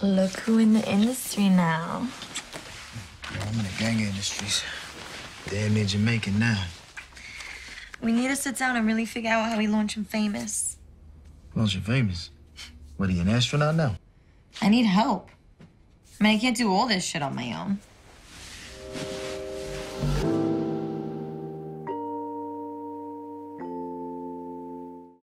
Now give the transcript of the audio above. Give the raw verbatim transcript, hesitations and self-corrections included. Look who in the industry now. Yeah, I'm in the gang industries. Damn near Jamaican now. We need to sit down and really figure out how we launch him famous. Launch him famous? What, are you an astronaut now? I need help. I mean, I can't do all this shit on my own.